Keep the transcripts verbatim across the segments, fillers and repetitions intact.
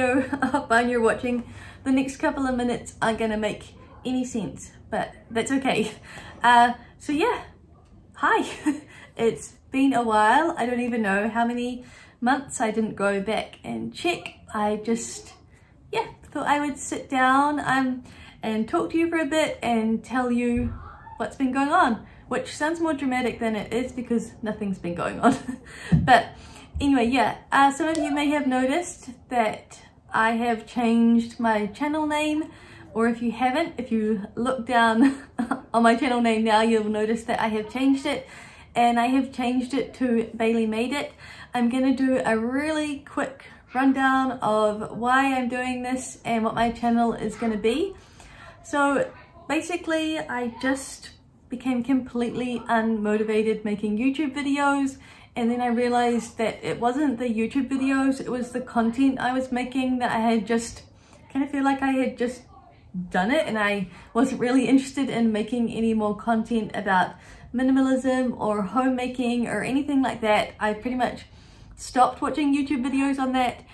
video up and you're watching, the next couple of minutes aren't gonna make any sense, but that's okay. Uh, so yeah, hi. It's been a while. I don't even know how many months I didn't go back and check. I just, yeah, thought I would sit down um, and talk to you for a bit and tell you what's been going on, which sounds more dramatic than it is because nothing's been going on. But anyway, yeah, uh, some of you may have noticed that I have changed my channel name, or if you haven't, if you look down on my channel name now, you'll notice that I have changed it, and I have changed it to Bayley Made It. I'm gonna do a really quick rundown of why I'm doing this and what my channel is gonna be. So basically, I just became completely unmotivated making YouTube videos, and then I realized that it wasn't the YouTube videos, it was the content I was making that I had just kind of feel like I had just done it, and I wasn't really interested in making any more content about minimalism or homemaking or anything like that. I pretty much stopped watching YouTube videos on that.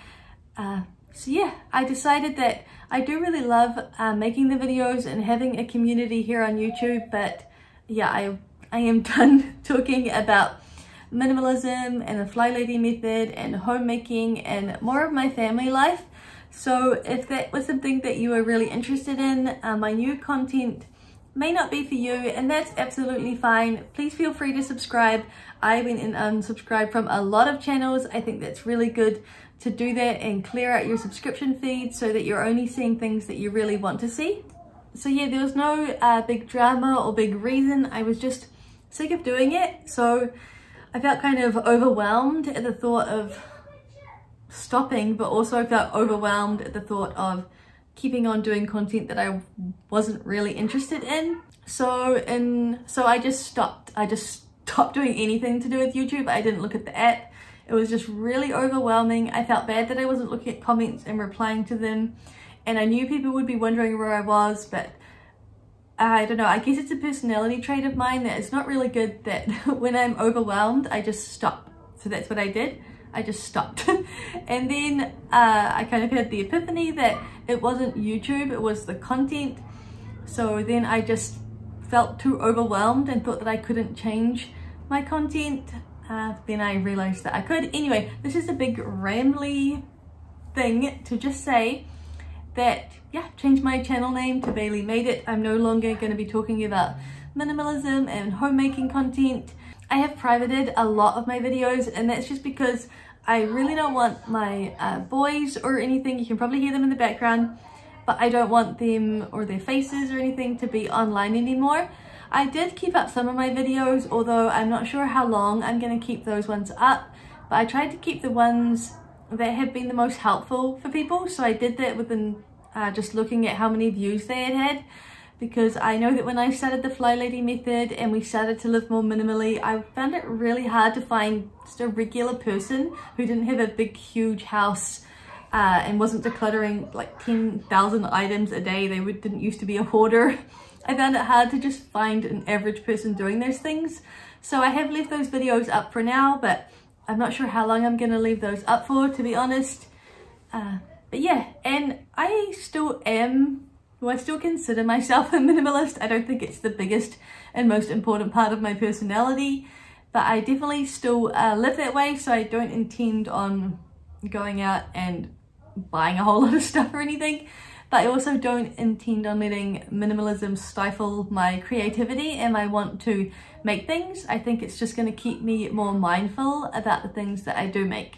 Uh, so yeah, I decided that I do really love uh, making the videos and having a community here on YouTube, but yeah, I, I am done talking about minimalism and the Fly Lady method and homemaking and more of my family life. So if that was something that you were really interested in, uh, my new content may not be for you, and that's absolutely fine. Please feel free to subscribe. I went and unsubscribed from a lot of channels. I think that's really good to do that and clear out your subscription feed so that you're only seeing things that you really want to see. So yeah, there was no uh, big drama or big reason. I was just sick of doing it. So I felt kind of overwhelmed at the thought of stopping, but also felt overwhelmed at the thought of keeping on doing content that I wasn't really interested in. So and so I just stopped. I just stopped doing anything to do with YouTube. I didn't look at the app. It was just really overwhelming. I felt bad that I wasn't looking at comments and replying to them. And I knew people would be wondering where I was, but I don't know. I guess it's a personality trait of mine that it's not really good that when I'm overwhelmed, I just stop. So that's what I did. I just stopped. And then uh, I kind of had the epiphany that it wasn't YouTube, it was the content. So then I just felt too overwhelmed and thought that I couldn't change my content. Uh, then I realized that I could. Anyway, this is a big rambly thing to just say that, yeah, change my channel name to Bayley Made It. I'm no longer going to be talking about minimalism and homemaking content. I have privated a lot of my videos, and that's just because I really don't want my uh, boys or anything, you can probably hear them in the background, but I don't want them or their faces or anything to be online anymore. I did keep up some of my videos, although I'm not sure how long I'm going to keep those ones up, but I tried to keep the ones that have been the most helpful for people, so I did that within uh, just looking at how many views they had had. Because I know that when I started the Fly Lady method and we started to live more minimally, I found it really hard to find just a regular person who didn't have a big, huge house uh, and wasn't decluttering like ten thousand items a day. They would, didn't used to be a hoarder. I found it hard to just find an average person doing those things. So I have left those videos up for now, but I'm not sure how long I'm going to leave those up for, to be honest. Uh, but yeah, and I still am... Do I still consider myself a minimalist? I don't think it's the biggest and most important part of my personality, but I definitely still uh, live that way, so I don't intend on going out and buying a whole lot of stuff or anything, but I also don't intend on letting minimalism stifle my creativity and my want to make things. I think it's just going to keep me more mindful about the things that I do make.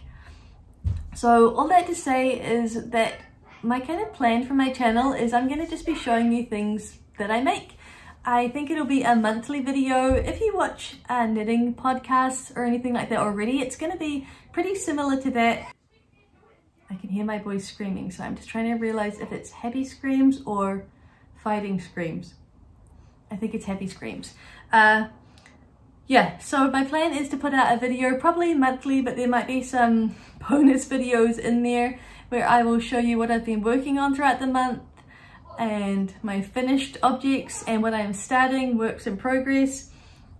So all that to say is that my kind of plan for my channel is I'm going to just be showing you things that I make. I think it'll be a monthly video. If you watch uh, knitting podcasts or anything like that already, it's going to be pretty similar to that. I can hear my boys screaming, so I'm just trying to realize if it's happy screams or fighting screams. I think it's happy screams. Uh, yeah, so my plan is to put out a video probably monthly, but there might be some bonus videos in there where I will show you what I've been working on throughout the month and my finished objects and what I'm starting, works in progress.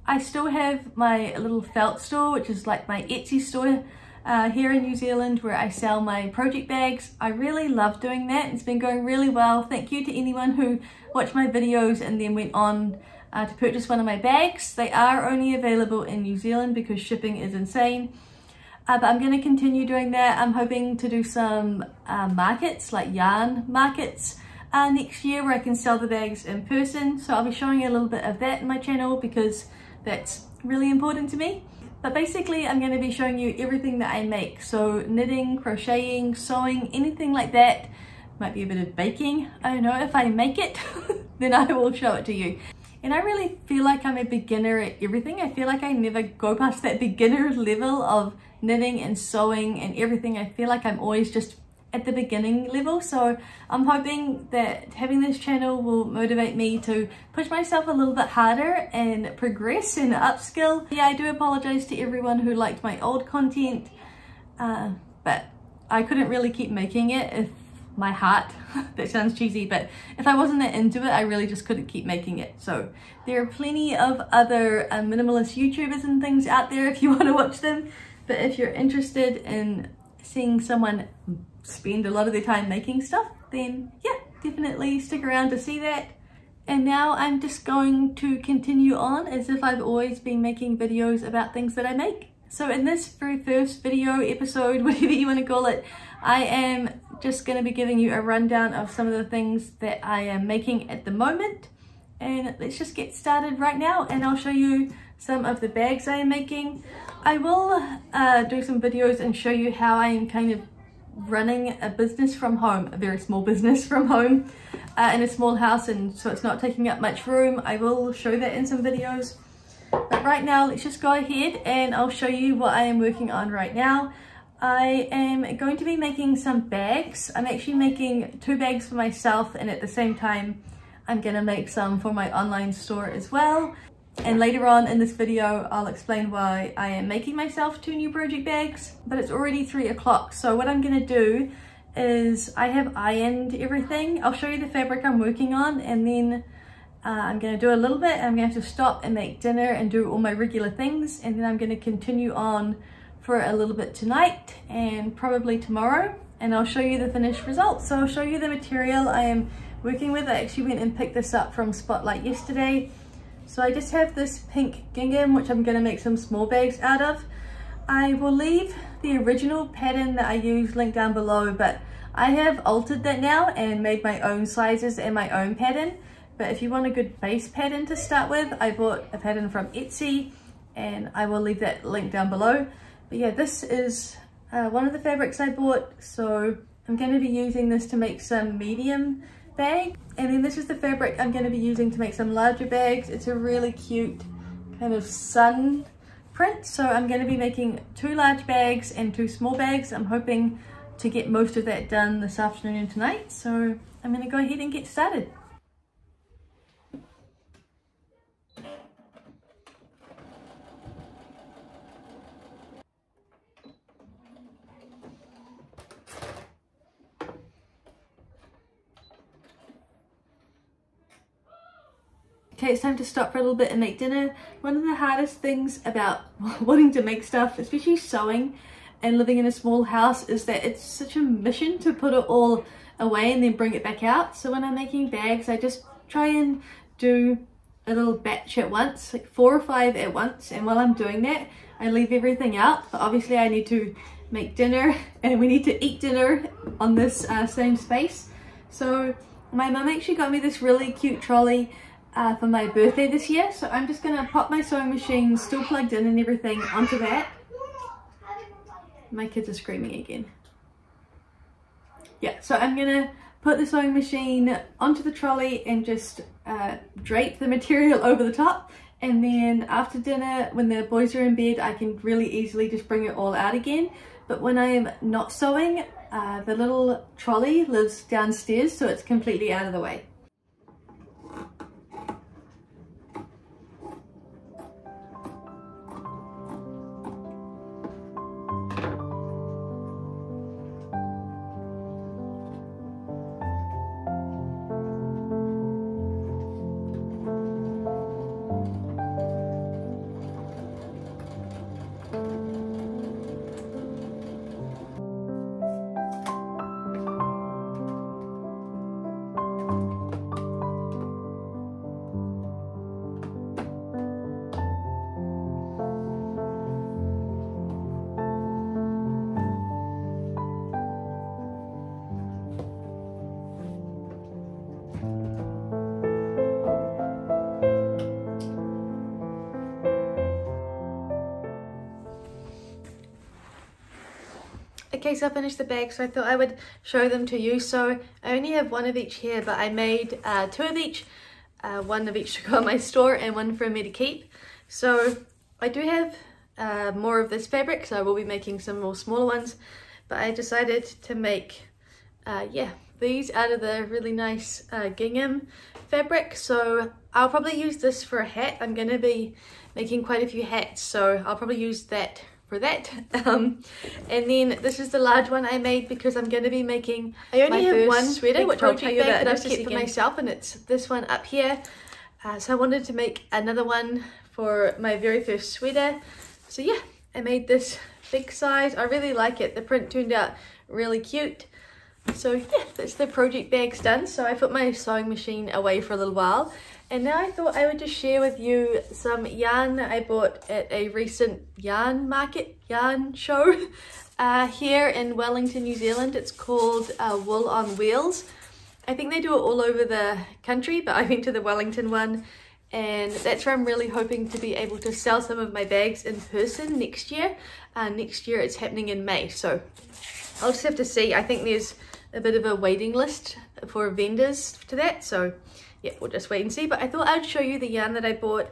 I still have my little felt store, which is like my Etsy store uh, here in New Zealand where I sell my project bags. I really love doing that. It's been going really well. Thank you to anyone who watched my videos and then went on uh, to purchase one of my bags. They are only available in New Zealand because shipping is insane. Uh, but I'm going to continue doing that. I'm hoping to do some uh, markets, like yarn markets, uh, next year where I can sell the bags in person. So I'll be showing you a little bit of that in my channel because that's really important to me. But basically I'm going to be showing you everything that I make. So knitting, crocheting, sewing, anything like that. Might be a bit of baking. I don't know. If I make it, then I will show it to you. And I really feel like I'm a beginner at everything. I feel like I never go past that beginner level of knitting and sewing and everything. I feel like I'm always just at the beginning level, so I'm hoping that having this channel will motivate me to push myself a little bit harder and progress and upskill. Yeah, I do apologize to everyone who liked my old content, uh, but I couldn't really keep making it if my heart, that sounds cheesy, but if I wasn't that into it, I really just couldn't keep making it. So there are plenty of other uh, minimalist YouTubers and things out there if you want to watch them. But if you're interested in seeing someone spend a lot of their time making stuff, then yeah, definitely stick around to see that. And now I'm just going to continue on as if I've always been making videos about things that I make. So in this very first video, episode, whatever you want to call it, I am just going to be giving you a rundown of some of the things that I am making at the moment. And let's just get started right now, and I'll show you some of the bags I am making. I will uh, do some videos and show you how I am kind of running a business from home, a very small business from home, uh, in a small house, and so it's not taking up much room. I will show that in some videos. But right now, let's just go ahead and I'll show you what I am working on right now. I am going to be making some bags. I'm actually making two bags for myself, and at the same time, I'm gonna make some for my online store as well. And later on in this video, I'll explain why I am making myself two new project bags, but it's already three o'clock. So what I'm gonna do is I have ironed everything. I'll show you the fabric I'm working on, and then uh, I'm gonna do a little bit. I'm gonna have to stop and make dinner and do all my regular things. And then I'm gonna continue on for a little bit tonight and probably tomorrow. And I'll show you the finished results. So I'll show you the material I am working with. I actually went and picked this up from Spotlight yesterday. So I just have this pink gingham, which I'm gonna make some small bags out of. I will leave the original pattern that I used linked down below, but I have altered that now and made my own sizes and my own pattern. But if you want a good base pattern to start with, I bought a pattern from Etsy, and I will leave that link down below. But yeah, this is uh, one of the fabrics I bought. So I'm gonna be using this to make some medium bag, and then this is the fabric I'm going to be using to make some larger bags. It's a really cute kind of sun print, so I'm going to be making two large bags and two small bags. I'm hoping to get most of that done this afternoon and tonight, so I'm going to go ahead and get started. Okay, it's time to stop for a little bit and make dinner. One of the hardest things about wanting to make stuff, especially sewing and living in a small house, is that it's such a mission to put it all away and then bring it back out. So when I'm making bags, I just try and do a little batch at once, like four or five at once. And while I'm doing that, I leave everything out. But obviously I need to make dinner, and we need to eat dinner on this uh, same space. So my mum actually got me this really cute trolley Uh, for my birthday this year, so I'm just gonna pop my sewing machine still plugged in and everything onto that. My kids are screaming again. Yeah, so I'm gonna put the sewing machine onto the trolley and just uh, drape the material over the top, and then after dinner when the boys are in bed I can really easily just bring it all out again. But when I am not sewing, uh, the little trolley lives downstairs, so it's completely out of the way. Okay, so I finished the bag, so I thought I would show them to you. So I only have one of each here, but I made uh, two of each, uh, one of each to go in my store and one for me to keep. So I do have uh, more of this fabric, so I will be making some more smaller ones, but I decided to make uh, yeah, these out of the really nice uh, gingham fabric. So I'll probably use this for a hat. I'm going to be making quite a few hats, so I'll probably use that for that. Um, and then this is the large one I made because I'm going to be making I only my have first one sweater, which I'll tell you about that I've kept for myself, and it's this one up here. Uh, so I wanted to make another one for my very first sweater. So yeah, I made this big size. I really like it. The print turned out really cute. So yeah, that's the project bags done. So I put my sewing machine away for a little while, and now I thought I would just share with you some yarn that I bought at a recent yarn market, yarn show uh, here in Wellington, New Zealand. It's called uh, Wool on Wheels. I think they do it all over the country, but I went to the Wellington one, and that's where I'm really hoping to be able to sell some of my bags in person next year. Uh, next year it's happening in May, so I'll just have to see. I think there's a bit of a waiting list for vendors to that, so yeah, we'll just wait and see. But I thought I'd show you the yarn that I bought.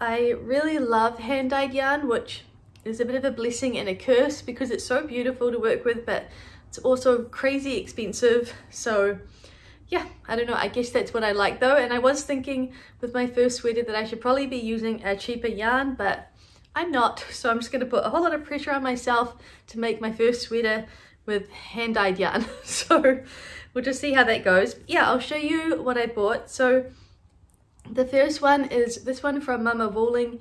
I really love hand-dyed yarn, which is a bit of a blessing and a curse because it's so beautiful to work with, but it's also crazy expensive. So yeah, I don't know, I guess that's what I like though. And I was thinking with my first sweater that I should probably be using a cheaper yarn, but I'm not, so I'm just going to put a whole lot of pressure on myself to make my first sweater with hand-dyed yarn. So we'll just see how that goes. But yeah, I'll show you what I bought. So the first one is this one from Mama Wooling.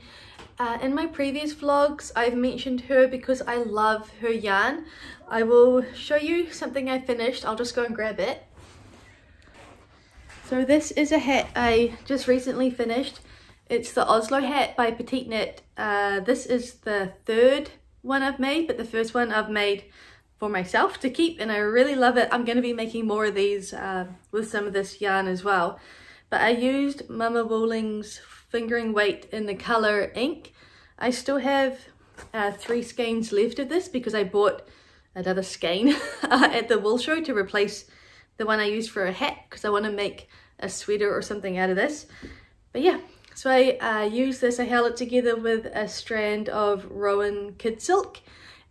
Uh, in my previous vlogs, I've mentioned her because I love her yarn. I will show you something I finished. I'll just go and grab it. So this is a hat I just recently finished. It's the Oslo Hat by Petite Knit. Uh, this is the third one I've made, but the first one I've made for myself to keep, and I really love it. I'm going to be making more of these uh, with some of this yarn as well. But I used Mama Wooling's fingering weight in the color ink. I still have uh, three skeins left of this because I bought another skein at the wool show to replace the one I used for a hat, because I want to make a sweater or something out of this. But yeah, so I uh, used this. I held it together with a strand of Rowan kid silk,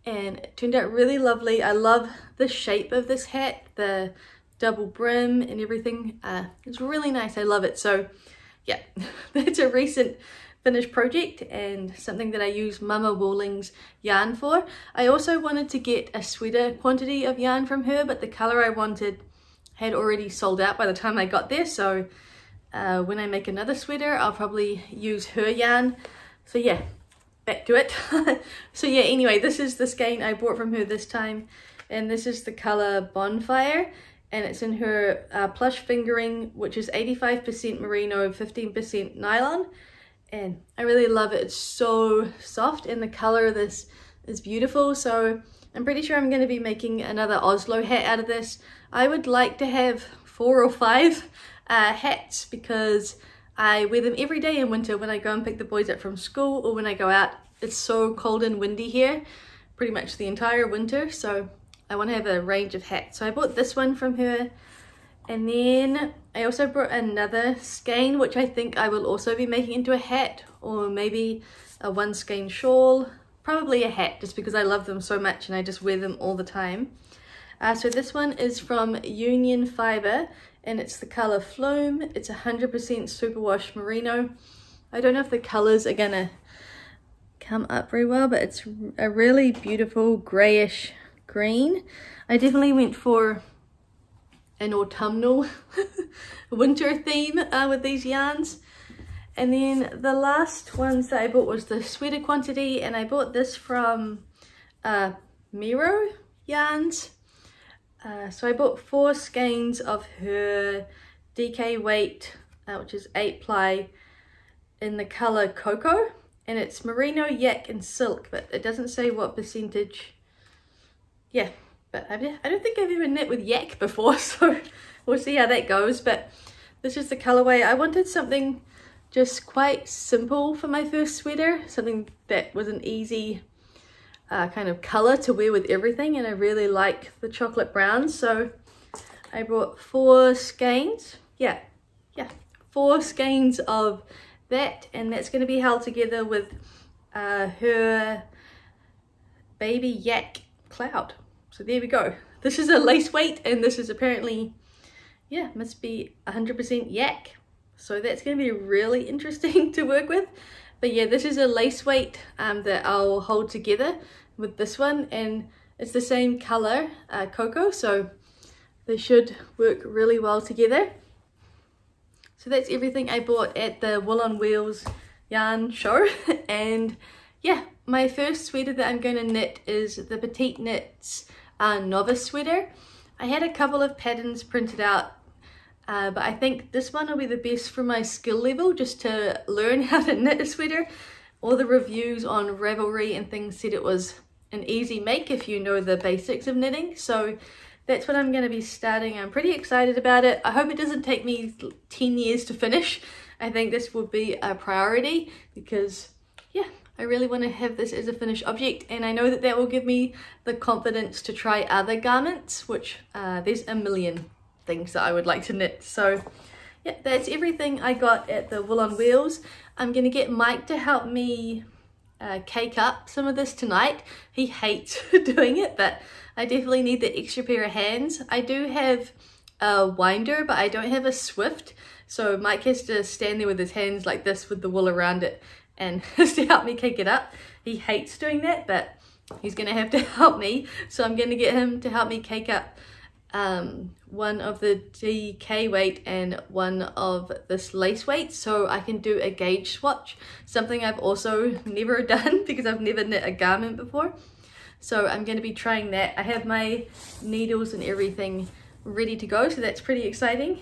and it turned out really lovely. I love the shape of this hat, the double brim and everything. Uh, it's really nice, I love it. So yeah, that's a recent finished project and something that I use Mama Wooling's yarn for. I also wanted to get a sweater quantity of yarn from her, but the color I wanted had already sold out by the time I got there. So uh, when I make another sweater, I'll probably use her yarn. So yeah, back to it. So yeah, anyway, this is the skein I bought from her this time, and this is the color Bonfire, and it's in her uh, plush fingering, which is eighty-five percent merino, fifteen percent nylon, and I really love it. It's so soft, and the color of this is beautiful. So I'm pretty sure I'm going to be making another Oslo hat out of this. I would like to have four or five uh, hats because I wear them every day in winter when I go and pick the boys up from school or when I go out. It's so cold and windy here pretty much the entire winter, so I want to have a range of hats. So I bought this one from her, and then I also brought another skein which I think I will also be making into a hat, or maybe a one skein shawl, probably a hat, just because I love them so much and I just wear them all the time. Uh, so this one is from Union Fiber, and it's the color Flume. It's one hundred percent superwash merino. I don't know if the colors are gonna come up very well, but it's a really beautiful grayish green. I definitely went for an autumnal winter theme uh, with these yarns. And then the last ones that I bought was the sweater quantity, and I bought this from uh, Miro Yarns. Uh, so I bought four skeins of her D K weight, uh, which is eight ply, in the color Cocoa, and it's merino, yak and silk, but it doesn't say what percentage. Yeah, but I don't think I've ever knit with yak before, so we'll see how that goes. But this is the colorway. I wanted something just quite simple for my first sweater, something that was an easy uh, kind of color to wear with everything, and I really like the chocolate brown, so I bought four skeins. Yeah, yeah, four skeins of that, and that's going to be held together with uh, her baby yak cloud. So there we go. This is a lace weight, and this is apparently, yeah, must be one hundred percent yak. So that's going to be really interesting to work with. But yeah, this is a lace weight um, that I'll hold together with this one, and it's the same color, uh, cocoa, so they should work really well together. So that's everything I bought at the Wool on Wheels yarn show. And yeah, my first sweater that I'm going to knit is the Petite Knits uh, Novice Sweater. I had a couple of patterns printed out, uh, but I think this one will be the best for my skill level, just to learn how to knit a sweater. All the reviews on Ravelry and things said it was an easy make if you know the basics of knitting. So that's what I'm going to be starting. I'm pretty excited about it. I hope it doesn't take me ten years to finish. I think this will be a priority because, yeah, I really want to have this as a finished object, and I know that that will give me the confidence to try other garments, which uh, there's a million things that I would like to knit. So yeah, that's everything I got at the Wool on Wheels. I'm going to get Mike to help me uh, cake up some of this tonight. He hates doing it, but I definitely need the extra pair of hands. I do have a winder, but I don't have a swift, so Mike has to stand there with his hands like this with the wool around it and to help me cake it up. He hates doing that, but he's gonna have to help me, so I'm gonna get him to help me cake up um, one of the D K weight and one of this lace weight, so I can do a gauge swatch, something I've also never done because I've never knit a garment before. So I'm gonna be trying that. I have my needles and everything ready to go, so that's pretty exciting.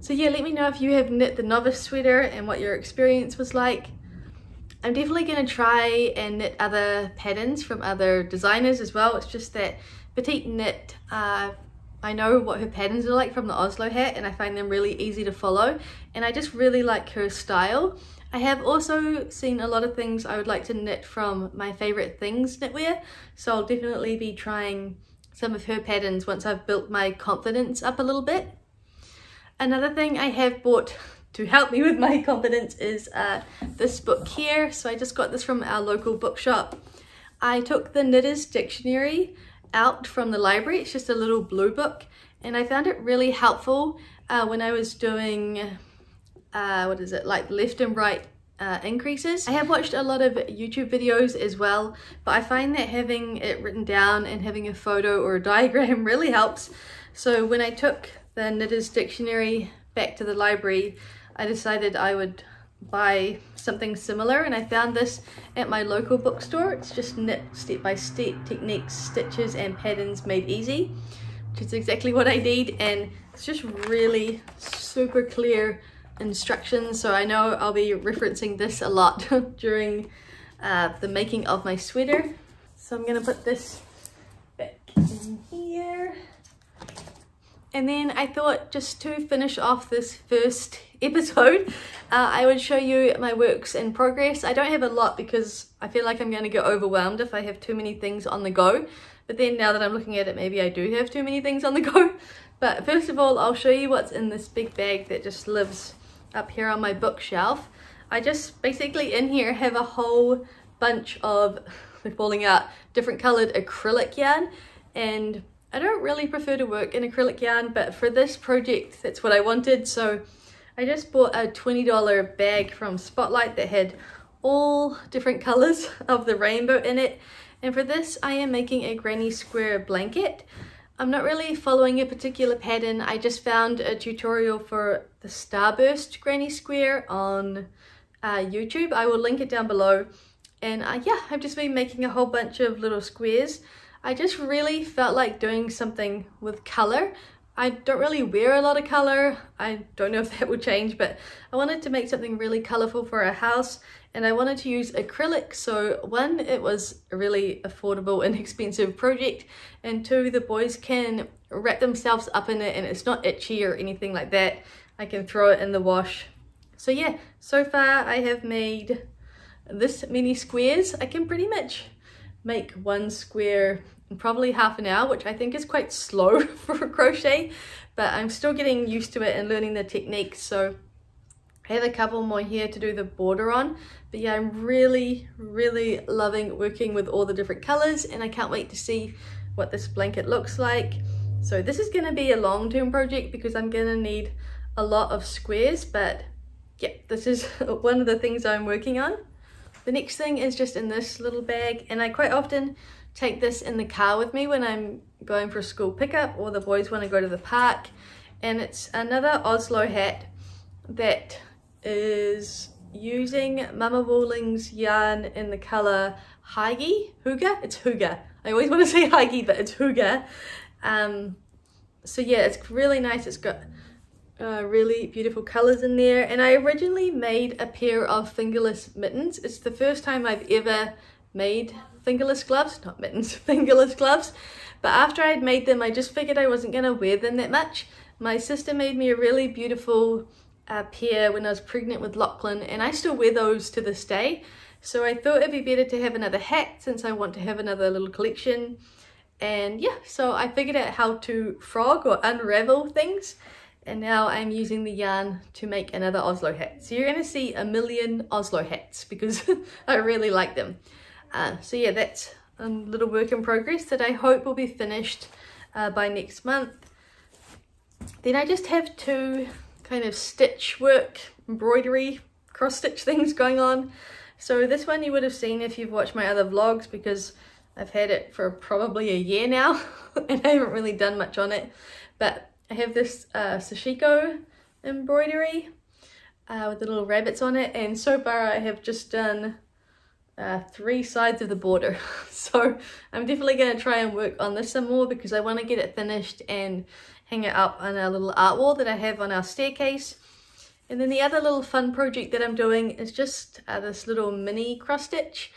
So yeah, let me know if you have knit the novice sweater and what your experience was like. I'm definitely going to try and knit other patterns from other designers as well. It's just that Petite Knit, uh, I know what her patterns are like from the Oslo Hat, and I find them really easy to follow, and I just really like her style. I have also seen a lot of things I would like to knit from My Favorite Things Knitwear, so I'll definitely be trying some of her patterns once I've built my confidence up a little bit. Another thing I have bought to help me with my confidence is uh, this book here. So I just got this from our local bookshop. I took the Knitter's Dictionary out from the library. It's just a little blue book, and I found it really helpful uh, when I was doing, uh, what is it, like left and right uh, increases. I have watched a lot of YouTube videos as well, but I find that having it written down and having a photo or a diagram really helps. So when I took the Knitter's Dictionary back to the library, I decided I would buy something similar, and I found this at my local bookstore. It's just knit step by step, techniques, stitches and patterns made easy, which is exactly what I need, and it's just really super clear instructions, so I know I'll be referencing this a lot during uh, the making of my sweater. So I'm gonna put this back in here. And then I thought, just to finish off this first episode, uh, I would show you my works in progress. I don't have a lot because I feel like I'm going to get overwhelmed if I have too many things on the go. But then now that I'm looking at it, maybe I do have too many things on the go. But first of all, I'll show you what's in this big bag that just lives up here on my bookshelf. I just basically in here have a whole bunch of, they're falling out, different coloured acrylic yarn, and I don't really prefer to work in acrylic yarn, but for this project that's what I wanted, so I just bought a twenty dollar bag from Spotlight that had all different colours of the rainbow in it, and for this I am making a granny square blanket. I'm not really following a particular pattern, I just found a tutorial for the starburst granny square on uh, YouTube. I will link it down below, and uh, yeah, I've just been making a whole bunch of little squares. I just really felt like doing something with colour. I don't really wear a lot of colour. I don't know if that will change, but I wanted to make something really colourful for our house, and I wanted to use acrylic. So one, it was a really affordable and inexpensive project, and two, the boys can wrap themselves up in it and it's not itchy or anything like that. I can throw it in the wash. So yeah, so far I have made this many squares. I can pretty much make one square in probably half an hour, which I think is quite slow for crochet, but I'm still getting used to it and learning the technique. So I have a couple more here to do the border on, but yeah, I'm really, really loving working with all the different colors, and I can't wait to see what this blanket looks like. So this is gonna be a long-term project because I'm gonna need a lot of squares, but yeah, this is one of the things I'm working on. The next thing is just in this little bag, and I quite often take this in the car with me when I'm going for a school pickup or the boys want to go to the park. And it's another Oslo hat that is using Mama Wooling's yarn in the colour Hygge, Hygge? It's Hygge. I always want to say Hygge, but it's Hygge. Um, so yeah, it's really nice. It's got uh, really beautiful colours in there. And I originally made a pair of fingerless mittens. It's the first time I've ever made fingerless gloves, not mittens, fingerless gloves. But after I'd made them, I just figured I wasn't gonna wear them that much. My sister made me a really beautiful uh, pair when I was pregnant with Lachlan, and I still wear those to this day. So I thought it'd be better to have another hat since I want to have another little collection. And yeah, so I figured out how to frog or unravel things. And now I'm using the yarn to make another Oslo hat. So you're gonna see a million Oslo hats because I really like them. Uh, so yeah, that's a little work in progress that I hope will be finished uh, by next month. Then I just have two kind of stitch work, embroidery, cross stitch things going on. So this one you would have seen if you've watched my other vlogs because I've had it for probably a year now and I haven't really done much on it. But I have this uh, Sashiko embroidery uh, with the little rabbits on it, and so far I have just done Uh, three sides of the border. So I'm definitely going to try and work on this some more because I want to get it finished and hang it up on our little art wall that I have on our staircase. And then the other little fun project that I'm doing is just uh, this little mini cross stitch.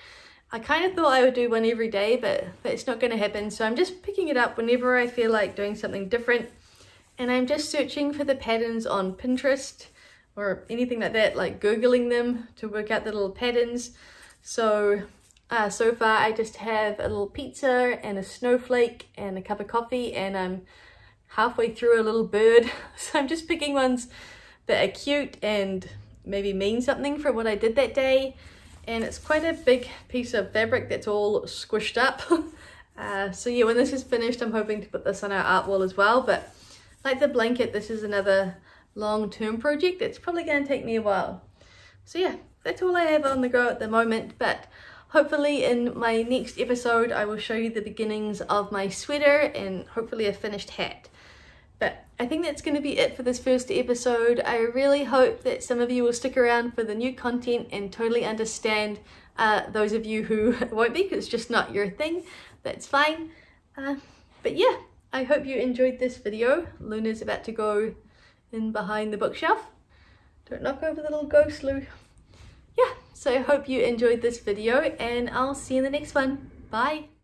I kind of thought I would do one every day, but that's not going to happen, so I'm just picking it up whenever I feel like doing something different. And I'm just searching for the patterns on Pinterest or anything like that, like googling them to work out the little patterns. So, uh, so far I just have a little pizza and a snowflake and a cup of coffee, and I'm halfway through a little bird. So I'm just picking ones that are cute and maybe mean something from what I did that day. And it's quite a big piece of fabric that's all squished up. uh, so yeah, when this is finished, I'm hoping to put this on our art wall as well. But like the blanket, this is another long-term project that's probably going to take me a while. So yeah. That's all I have on the go at the moment, but hopefully in my next episode I will show you the beginnings of my sweater and hopefully a finished hat. But I think that's going to be it for this first episode. I really hope that some of you will stick around for the new content and totally understand uh, those of you who won't be, because it's just not your thing. That's fine. Uh, but yeah, I hope you enjoyed this video. Luna's about to go in behind the bookshelf. Don't knock over the little ghost, Lou. Yeah, so I hope you enjoyed this video, and I'll see you in the next one. Bye!